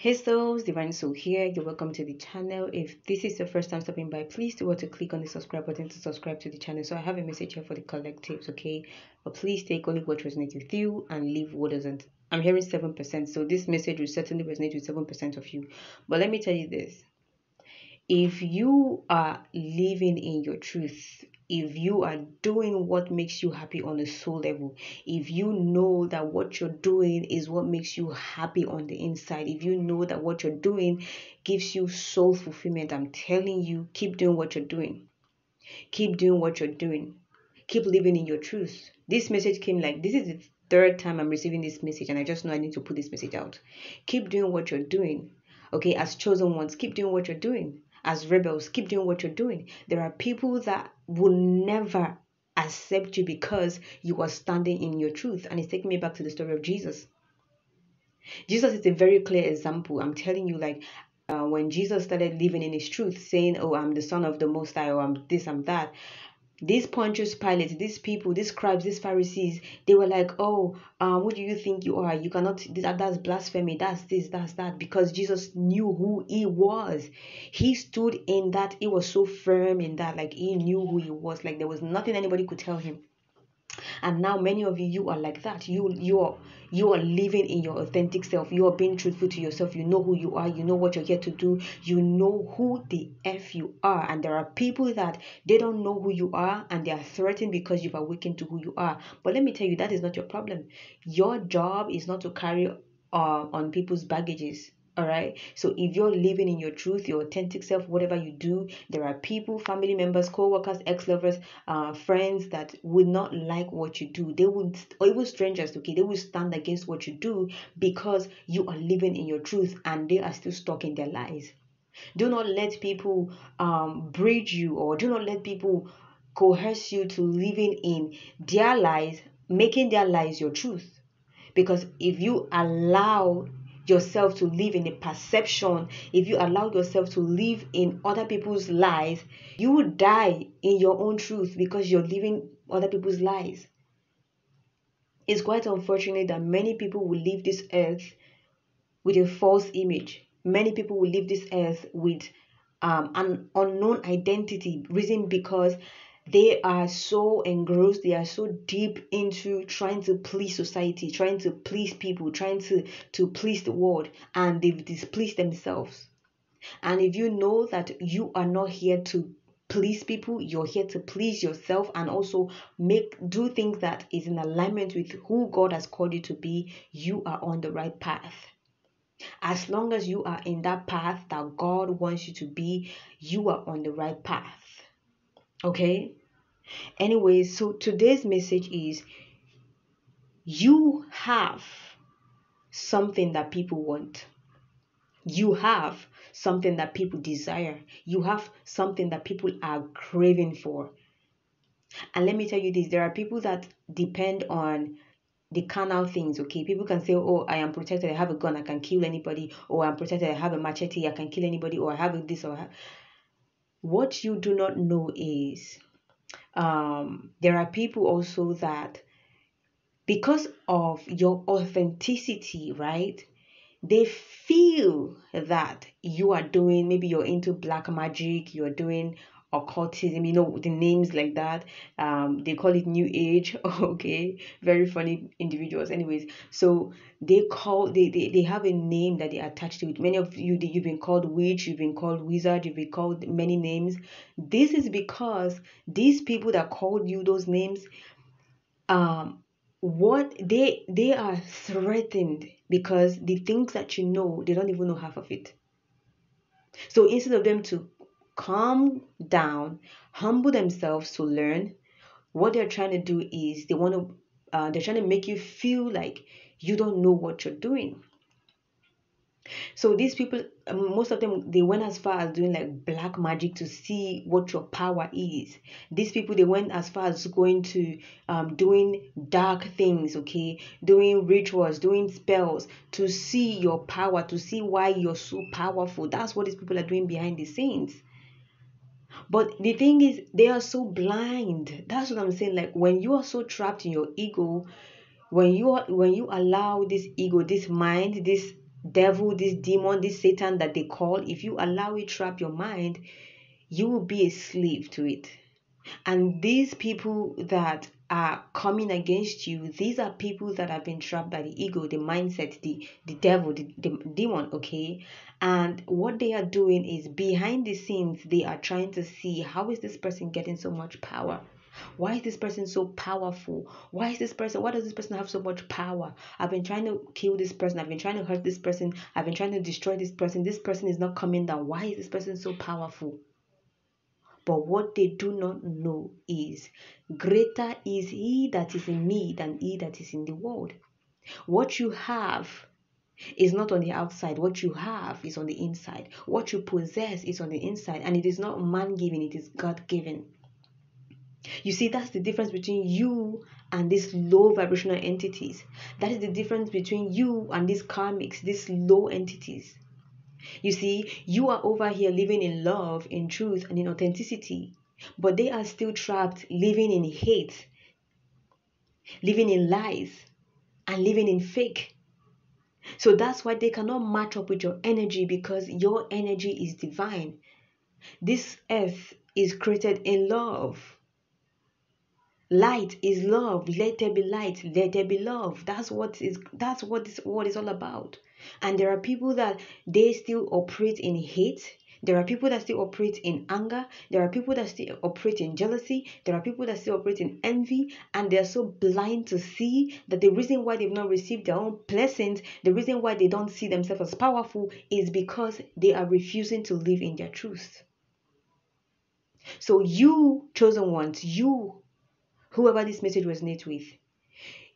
Hey souls, Divine Soul here. You're welcome to the channel. If this is your first time stopping by, please do want to click on the subscribe button to subscribe to the channel. So I have a message here for the collectives, okay? But please take only what resonates with you and leave what doesn't. I'm hearing 7%, so this message will certainly resonate with 7% of you. But let me tell you this. If you are living in your truth, if you are doing what makes you happy on a soul level, if you know that what you're doing is what makes you happy on the inside, if you know that what you're doing gives you soul fulfillment, I'm telling you, keep doing what you're doing. Keep doing what you're doing. Keep living in your truth. This message came like, this is the third time I'm receiving this message, and I just know I need to put this message out. Keep doing what you're doing. Okay, as chosen ones, keep doing what you're doing. As rebels, keep doing what you're doing. There are people that will never accept you because you are standing in your truth. And it's taking me back to the story of Jesus. Jesus is a very clear example. I'm telling you, like, when Jesus started living in his truth, saying, oh, I'm the son of the Most High, or I'm this, I'm that. These Pontius Pilate, these people, these scribes, these Pharisees, they were like, oh, what do you think you are? You cannot, that's blasphemy, that's this, that's that. Because Jesus knew who he was. He stood in that. He was so firm in that, like he knew who he was. Like there was nothing anybody could tell him. And now many of you, you are like that. You are living in your authentic self. You are being truthful to yourself. You know who you are. You know what you're here to do. You know who the F you are. And there are people that they don't know who you are and they are threatened because you've awakened to who you are. But let me tell you, that is not your problem. Your job is not to carry on people's baggages. All right. So if you're living in your truth, your authentic self, whatever you do, there are people, family members, co-workers, ex-lovers, friends that would not like what you do. They would, or even strangers, okay, they will stand against what you do because you are living in your truth and they are still stuck in their lies. Do not let people bridge you, or do not let people coerce you to living in their lies, making their lies your truth. Because if you allow yourself to live in a perception, if you allow yourself to live in other people's lies, you will die in your own truth because you're living other people's lies. It's quite unfortunate that many people will leave this earth with a false image. Many people will leave this earth with an unknown identity, reason because they are so engrossed, they are so deep into trying to please society, trying to please people, trying to please the world, and they've displeased themselves. And if you know that you are not here to please people, you're here to please yourself and also do things that is in alignment with who God has called you to be, you are on the right path. As long as you are in that path that God wants you to be, you are on the right path. Okay? Anyway, so today's message is you have something that people want. You have something that people desire. You have something that people are craving for. And let me tell you this, there are people that depend on the carnal things, okay? People can say, oh, I am protected, I have a gun, I can kill anybody, or I'm protected, I have a machete, I can kill anybody, or I have this, or what you do not know is there are people also that because of your authenticity, right, they feel that you are doing, maybe you're into black magic, you're doing occultism, you know, the names like that. They call it New Age. Okay, very funny individuals. Anyways, so they call they have a name that they attach to it. Many of you, you've been called witch, you've been called wizard, you've been called many names. This is because these people that called you those names, what they are threatened because the things that you know, they don't even know half of it. So instead of them to calm down, humble themselves to learn, what they're trying to do is they're trying to make you feel like you don't know what you're doing. So these people, most of them, they went as far as doing like black magic to see what your power is. These people, they went as far as going to doing dark things, okay, doing rituals, doing spells to see your power, to see why you're so powerful. That's what these people are doing behind the scenes. But the thing is, they are so blind. That's what I'm saying. Like when you are so trapped in your ego, when you allow this ego, this mind, this devil, this demon, this Satan that they call, if you allow it to trap your mind, you will be a slave to it. And these people that are coming against you, these are people that have been trapped by the ego, the mindset, the devil, the demon, okay? And what they are doing is, behind the scenes, they are trying to see, how is this person getting so much power? Why is this person so powerful? Why does this person have so much power? I've been trying to kill this person. I've been trying to hurt this person. I've been trying to destroy this person. This person is not coming down. Why is this person so powerful? But what they do not know is, greater is he that is in me than he that is in the world. What you have is not on the outside. What you have is on the inside. What you possess is on the inside. And it is not man-given. It is God-given. You see, that's the difference between you and these low vibrational entities. That is the difference between you and these karmics, these low entities. You see, you are over here living in love, in truth, and in authenticity. But they are still trapped, living in hate, living in lies, and living in fake. So that's why they cannot match up with your energy, because your energy is divine. This earth is created in love. Light is love. Let there be light. Let there be love. That's what this world is all about. And there are people that they still operate in hate. There are people that still operate in anger. There are people that still operate in jealousy. There are people that still operate in envy. And they are so blind to see that the reason why they've not received their own blessings, the reason why they don't see themselves as powerful, is because they are refusing to live in their truth. So you, chosen ones, you, whoever this message resonates with,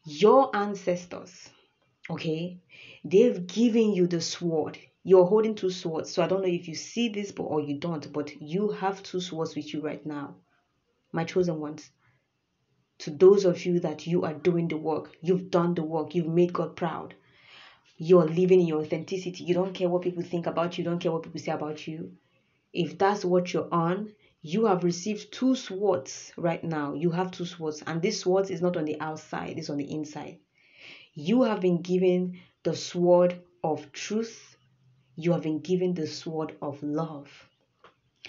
your ancestors, okay, they've given you the sword. You're holding two swords. So I don't know if you see this or you don't, but you have two swords with you right now, my chosen ones. To those of you that you are doing the work, you've done the work, you've made God proud. You're living in your authenticity. You don't care what people think about you. You don't care what people say about you. If that's what you're on, you have received two swords right now. You have two swords, and this sword is not on the outside, it's on the inside. You have been given the sword of truth. You have been given the sword of love.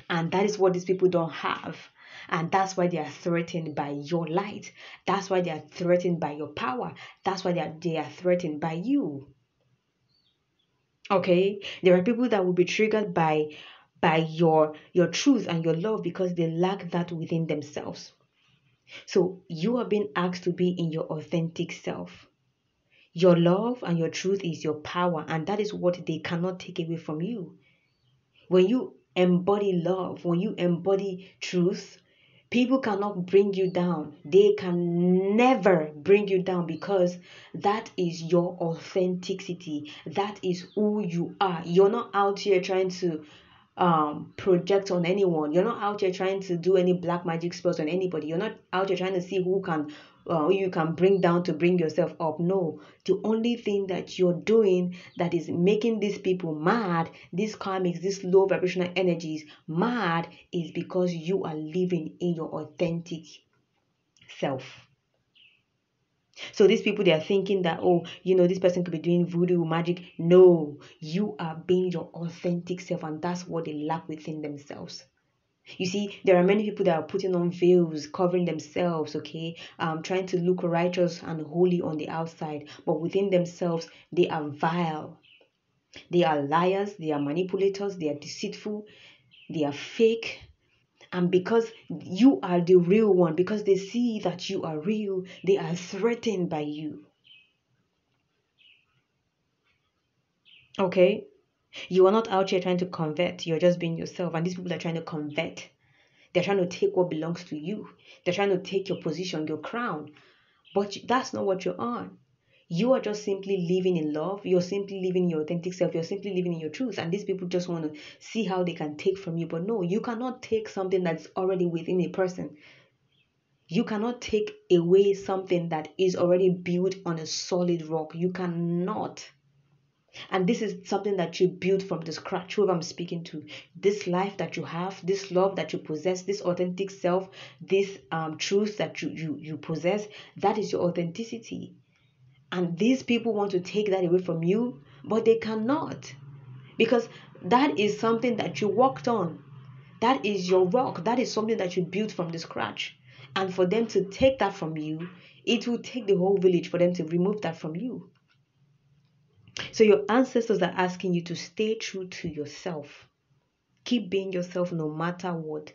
And that is what these people don't have. And that's why they are threatened by your light. That's why they are threatened by your power. That's why they are threatened by you. Okay? There are people that will be triggered by your truth and your love, because they lack that within themselves. So you are being asked to be in your authentic self. Your love and your truth is your power, and that is what they cannot take away from you. When you embody love, when you embody truth, people cannot bring you down. They can never bring you down, because that is your authenticity. That is who you are. You're not out here trying to project on anyone. You're not out here trying to do any black magic spells on anybody. You're not out here trying to see who you can bring down to bring yourself up. No, the only thing that you're doing that is making these people mad, these karmics, these low vibrational energies mad, is because you are living in your authentic self. So these people, they are thinking that, oh, you know, this person could be doing voodoo magic. No, you are being your authentic self, and that's what they lack within themselves. You see, there are many people that are putting on veils, covering themselves, okay, trying to look righteous and holy on the outside, but within themselves, they are vile. They are liars, they are manipulators, they are deceitful, they are fake. And because you are the real one, because they see that you are real, they are threatened by you. Okay? You are not out here trying to convert. You're just being yourself. And these people are trying to convert. They're trying to take what belongs to you. They're trying to take your position, your crown. But that's not what you're on. You are just simply living in love. You're simply living your authentic self. You're simply living in your truth. And these people just want to see how they can take from you. But no, you cannot take something that's already within a person. You cannot take away something that is already built on a solid rock. You cannot. And this is something that you build from the scratch, whoever I'm speaking to. This life that you have, this love that you possess, this authentic self, this truth that you possess, that is your authenticity. And these people want to take that away from you but they cannot, because that is something that you worked on. That is your work. That is something that you built from the scratch. And for them to take that from you, it will take the whole village for them to remove that from you. So your ancestors are asking you to stay true to yourself. Keep being yourself no matter what.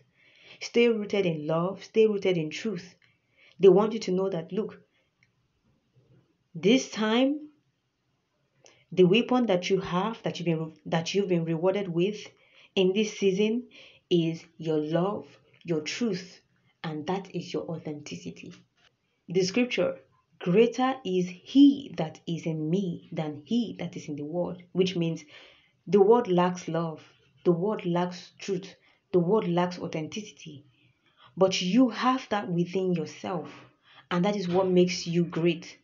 Stay rooted in love. Stay rooted in truth. They want you to know that, look, this time, the weapon that you have, that you've been rewarded with in this season, is your love, your truth, and that is your authenticity. The scripture, greater is he that is in me than he that is in the world, which means the world lacks love, the world lacks truth, the world lacks authenticity. But you have that within yourself, and that is what makes you great.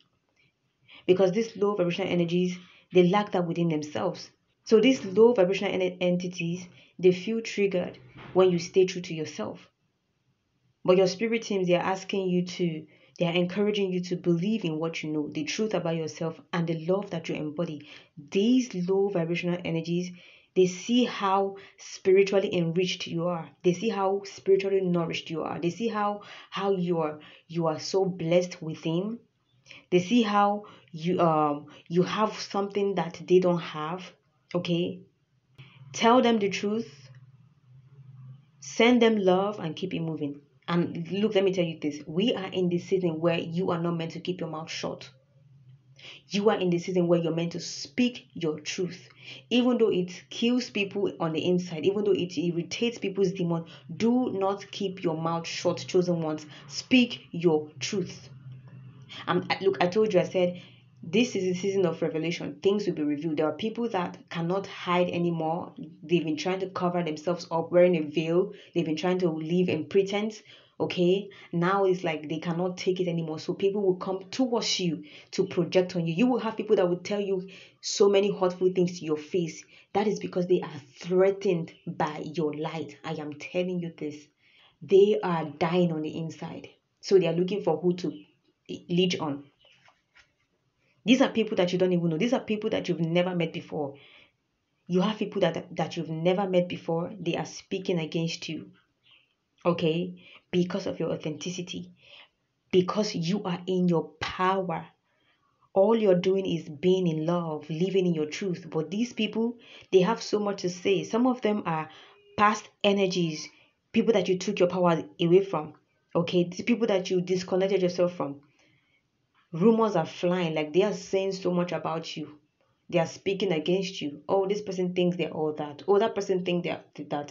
Because these low vibrational energies, they lack that within themselves. So these low vibrational entities, they feel triggered when you stay true to yourself. But your spirit teams, they are encouraging you to believe in what you know, the truth about yourself and the love that you embody. These low vibrational energies, they see how spiritually enriched you are. They see how spiritually nourished you are. They see how you are so blessed within. They see how you have something that they don't have. Okay? Tell them the truth. Send them love and keep it moving. And look, let me tell you this. We are in the season where you are not meant to keep your mouth shut. You are in the season where you're meant to speak your truth. Even though it kills people on the inside, even though it irritates people's demons, do not keep your mouth shut, chosen ones. Speak your truth. Look, I told you, I said, this is a season of revelation. Things will be revealed. There are people that cannot hide anymore. They've been trying to cover themselves up, wearing a veil. They've been trying to live in pretense. Okay? Now it's like they cannot take it anymore. So people will come towards you to project on you. You will have people that will tell you so many hurtful things to your face. That is because they are threatened by your light. I am telling you this. They are dying on the inside. So they are looking for who to lead on. These are people that you don't even know. These are people that you've never met before. You have people that you've never met before. They are speaking against you. Okay? Because of your authenticity. Because you are in your power. All you're doing is being in love, living in your truth. But these people, they have so much to say. Some of them are past energies, people that you took your power away from. Okay? The people that you disconnected yourself from. Rumors are flying, like they are saying so much about you. They are speaking against you. Oh, this person thinks they're all that. Oh, that person thinks that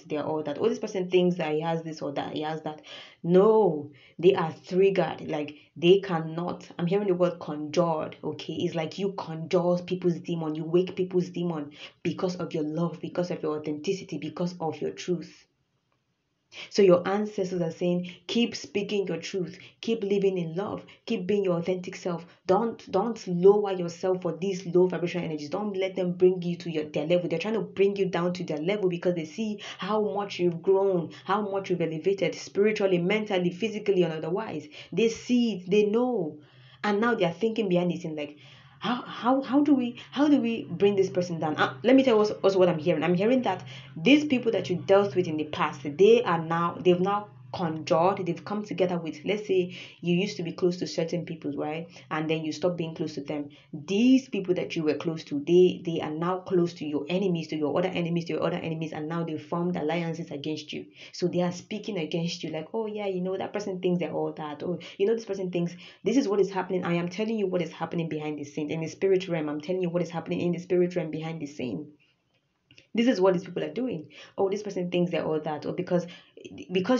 they're all that. Oh, this person thinks that he has this or that he has that. No, they are triggered. Like they cannot. I'm hearing the word conjured. Okay, it's like you conjure people's demon. You wake people's demon because of your love, because of your authenticity, because of your truth. So your ancestors are saying, keep speaking your truth, keep living in love, keep being your authentic self. Don't lower yourself for these low vibrational energies. Don't let them bring you to their level. They're trying to bring you down to their level because they see how much you've grown, how much you've elevated spiritually, mentally, physically, and otherwise. They see it, they know. And now they are thinking behind it and like, how do we bring this person down? Let me tell you also what I'm hearing. I'm hearing that these people that you dealt with in the past, they've now conjured, they've come together with, let's say you used to be close to certain people, right? And then you stop being close to them. These people that you were close to, they are now close to your enemies, to your other enemies, and now they formed alliances against you. So they are speaking against you like, oh yeah, you know, that person thinks they're all that. Oh, you know, this person thinks this is what is happening. I am telling you what is happening behind the scenes in the spirit realm. I'm telling you what is happening in the spirit realm behind the scene. This is what these people are doing. Oh, this person thinks they're all that. Or because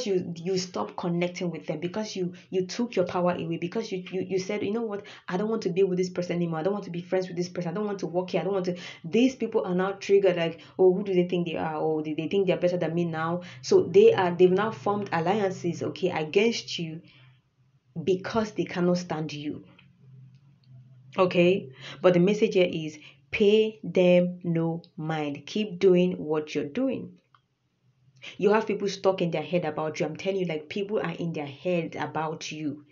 you stopped connecting with them, because you took your power away, because you said, you know what, I don't want to be with this person anymore. I don't want to be friends with this person. I don't want to work here. I don't want to. These people are now triggered like, oh, who do they think they are? Oh, they think they're better than me now. So they've now formed alliances, okay, against you because they cannot stand you. Okay? But the message here is, pay them no mind. Keep doing what you're doing. You have people stuck in their head about you. I'm telling you, like people are in their head about you.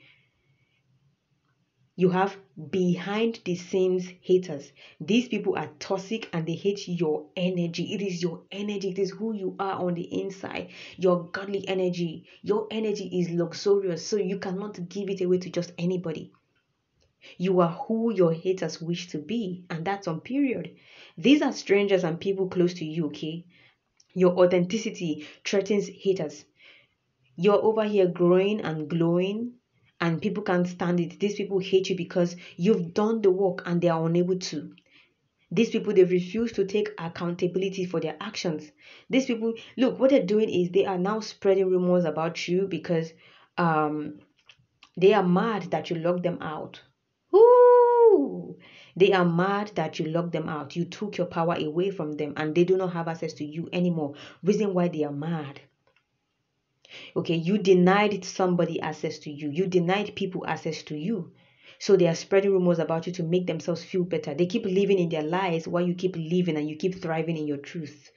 You have behind the scenes haters. These people are toxic and they hate your energy. It is your energy. It is who you are on the inside. Your godly energy. Your energy is luxurious, so you cannot give it away to just anybody. You are who your haters wish to be, and that's on period. These are strangers and people close to you, okay? Your authenticity threatens haters. You're over here growing and glowing, and people can't stand it. These people hate you because you've done the work and they are unable to. These people, they refuse to take accountability for their actions. These people, look, what they're doing is they are now spreading rumors about you because they are mad that you locked them out. Ooh, they are mad that you locked them out. You took your power away from them and they do not have access to you anymore. Reason why they are mad. Okay, you denied somebody access to you. You denied people access to you. So they are spreading rumors about you to make themselves feel better. They keep living in their lies while you keep living and you keep thriving in your truth.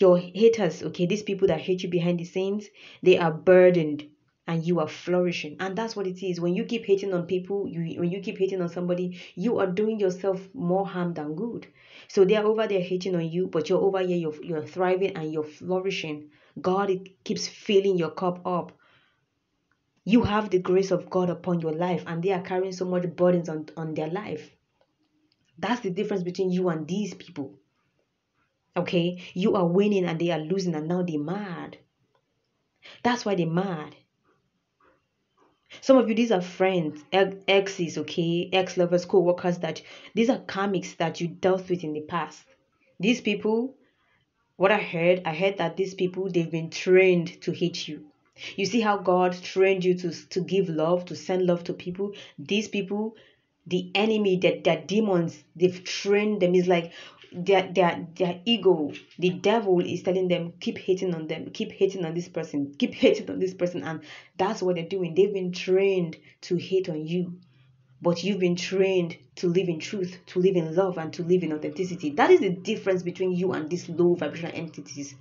Your haters, okay, these people that hate you behind the scenes, they are burdened and you are flourishing. And that's what it is. When you keep hating on people, when you keep hating on somebody, you are doing yourself more harm than good. So they are over there hating on you, but you're over here, you're thriving and you're flourishing. God keeps filling your cup up. You have the grace of God upon your life, and they are carrying so much burdens on their life. That's the difference between you and these people. Okay? You are winning and they are losing, and now they're mad. That's why they're mad. Some of you, these are friends, exes, okay? Ex-lovers, co-workers, these are karmics that you dealt with in the past. These people... What I heard that these people, they've been trained to hate you. You see how God trained you to give love, to send love to people? These people, the enemy, their demons, they've trained them. It's like their ego, the devil is telling them, keep hating on them, keep hating on this person, keep hating on this person. And that's what they're doing. They've been trained to hate on you. But you've been trained to live in truth, to live in love, and to live in authenticity. That is the difference between you and these low vibrational entities.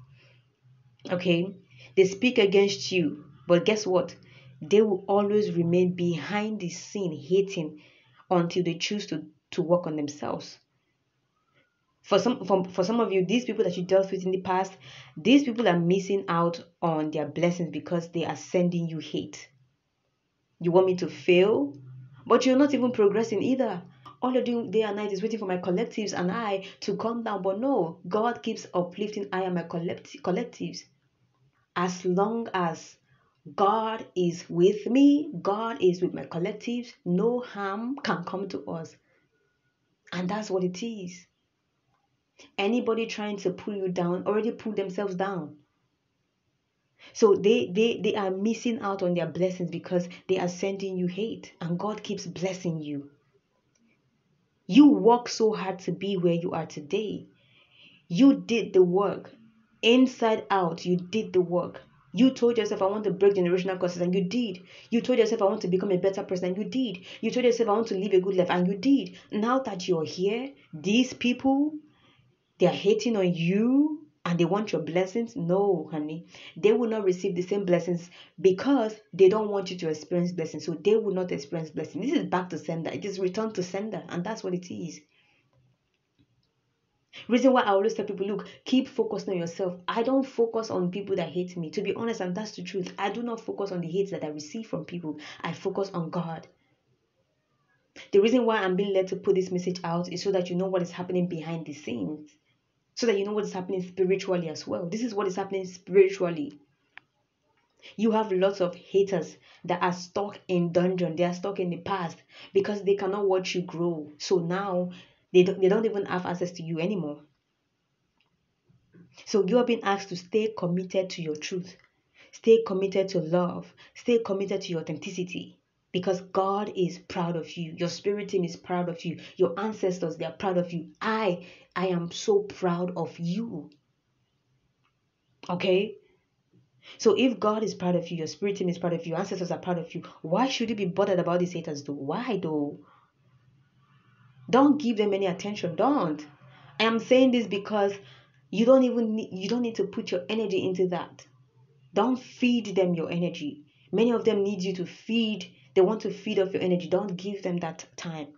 Okay? They speak against you. But guess what? They will always remain behind the scene hating until they choose to work on themselves. For some of you, these people that you dealt with in the past, these people are missing out on their blessings because they are sending you hate. You want me to fail? But you're not even progressing either. All you're doing day and night is waiting for my collectives and I to come down. But no, God keeps uplifting I and my collectives. As long as God is with me, God is with my collectives, no harm can come to us. And that's what it is. Anybody trying to pull you down already pulled themselves down. So they are missing out on their blessings because they are sending you hate. And God keeps blessing you. You work so hard to be where you are today. You did the work. Inside out, you did the work. You told yourself, I want to break generational curses, and you did. You told yourself, I want to become a better person, and you did. You told yourself, I want to live a good life, and you did. Now that you're here, these people, they are hating on you. And they want your blessings? No, honey. They will not receive the same blessings because they don't want you to experience blessings. So they will not experience blessings. This is back to sender. It is return to sender. And that's what it is. Reason why I always tell people, look, keep focusing on yourself. I don't focus on people that hate me. To be honest, and that's the truth. I do not focus on the hate that I receive from people. I focus on God. The reason why I'm being led to put this message out is so that you know what is happening behind the scenes. So that you know what's happening spiritually as well. This is what is happening spiritually. You have lots of haters that are stuck in dungeon. They are stuck in the past because they cannot watch you grow. So now they don't even have access to you anymore. So you are being asked to stay committed to your truth. Stay committed to love. Stay committed to your authenticity. Because God is proud of you. Your spirit team is proud of you. Your ancestors, they are proud of you. I am so proud of you. Okay? So if God is proud of you, your spirit team is proud of you, your ancestors are proud of you, why should you be bothered about these haters though? Why though? Don't give them any attention. Don't. I am saying this because you don't need to put your energy into that. Don't feed them your energy. Many of them need you to feed They want to feed off your energy. Don't give them that time.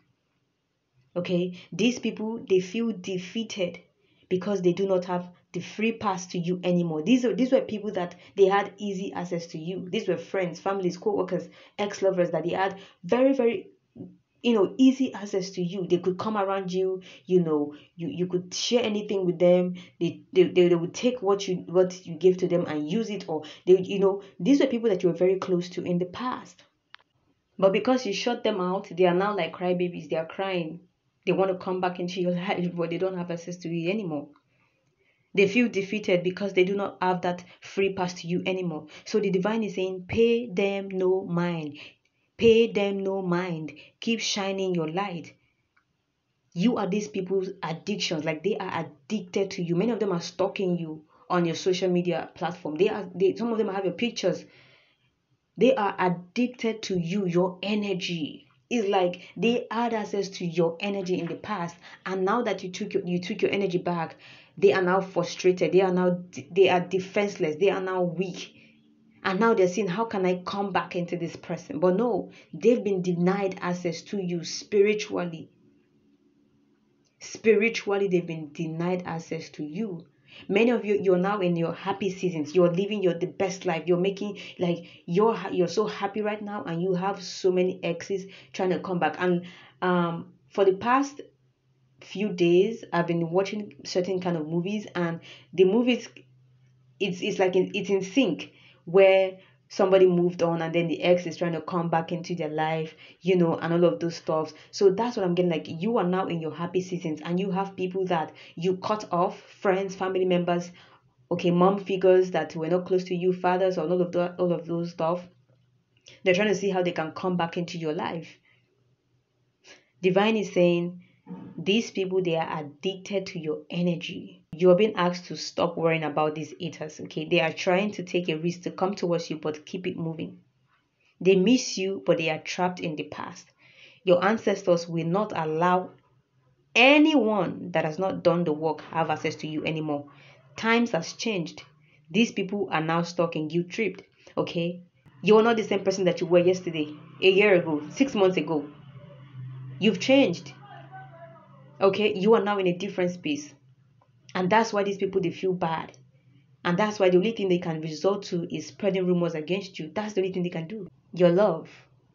Okay? These people, they feel defeated because they do not have the free pass to you anymore. These were people that they had easy access to you. These were friends, families, co-workers, ex-lovers that they had very, very, easy access to you. They could come around you, you could share anything with them. They would take what you give to them and use it, or these were people that you were very close to in the past. But because you shut them out, they are now like crybabies. They are crying. They want to come back into your life, but they don't have access to you anymore. They feel defeated because they do not have that free pass to you anymore. So the divine is saying, pay them no mind. Pay them no mind. Keep shining your light. You are these people's addictions. Like, they are addicted to you. Many of them are stalking you on your social media platform. Some of them have your pictures. They are addicted to you, your energy. It's like they had access to your energy in the past, and now that you took your energy back, they are now frustrated. They are defenseless. They are now weak. And now they're saying, how can I come back into this person? But no, they've been denied access to you spiritually. Spiritually, they've been denied access to you. Many of you, you're now in your happy seasons. You're living the best life. You're making, like, you're so happy right now, and you have so many exes trying to come back. And for the past few days, I've been watching certain kind of movies, and the movies, it's in sync, where somebody moved on and then the ex is trying to come back into their life, and all of those stuff. So that's what I'm getting. Like, you are now in your happy seasons, and you have people that you cut off, friends, family members, okay, mom figures that were not close to you, fathers, or all of those stuff. They're trying to see how they can come back into your life. Divine is saying, these people, they are addicted to your energy. You are being asked to stop worrying about these haters, okay? They are trying to take a risk to come towards you, but keep it moving. They miss you, but they are trapped in the past. Your ancestors will not allow anyone that has not done the work have access to you anymore. Times has changed. These people are now stuck in guilt tripped, okay? You are not the same person that you were yesterday, a year ago, 6 months ago. You've changed. Okay, you are now in a different space, and that's why these people, they feel bad, and that's why the only thing they can resort to is spreading rumors against you. That's the only thing they can do. Your love,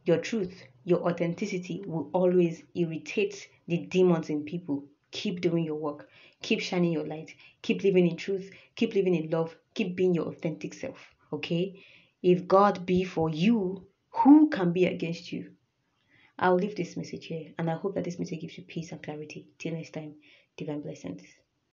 your truth, your authenticity will always irritate the demons in people. Keep doing your work, keep shining your light, keep living in truth, keep living in love, keep being your authentic self. Okay, if God be for you, who can be against you? I'll leave this message here, and I hope that this message gives you peace and clarity. Till next time, divine blessings.